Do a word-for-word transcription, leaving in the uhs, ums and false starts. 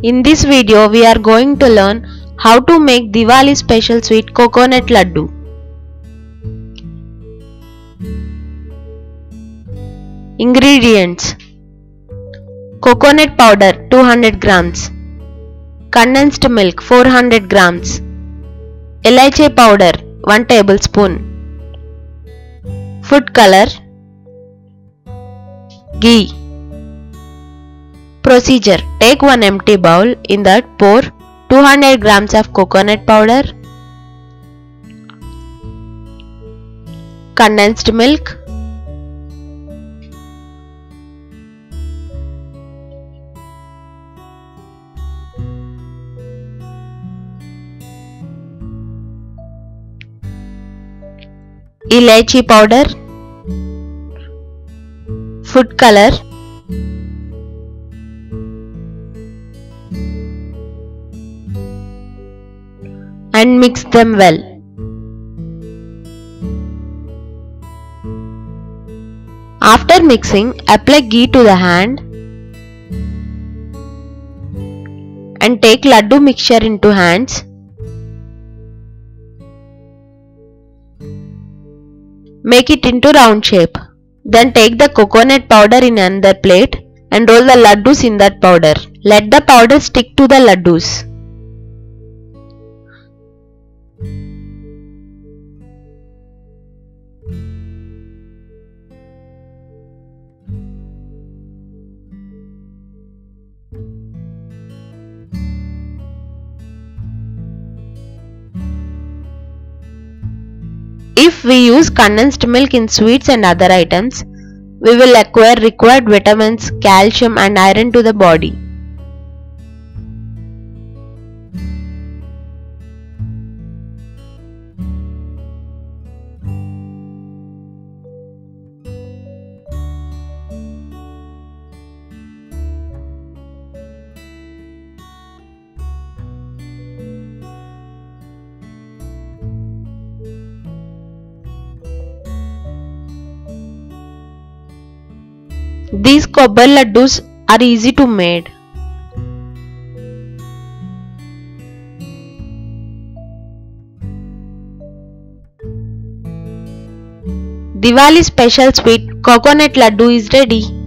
In this video, we are going to learn how to make Diwali special sweet coconut laddu. Ingredients: coconut powder two hundred grams, condensed milk four hundred grams, elaichi powder one tablespoon, food color, ghee. Procedure: take one empty bowl. In that, pour two hundred grams of coconut powder, condensed milk, elaichi powder, food color, and mix them well. After mixing, apply ghee to the hand and take laddu mixture into hands. Make it into round shape. Then take the coconut powder in another plate and roll the laddus in that powder. Let the powder stick to the laddus. If we use condensed milk in sweets and other items, we will acquire required vitamins, calcium and iron to the body. These copper laddus are easy to make. Diwali special sweet coconut laddu is ready.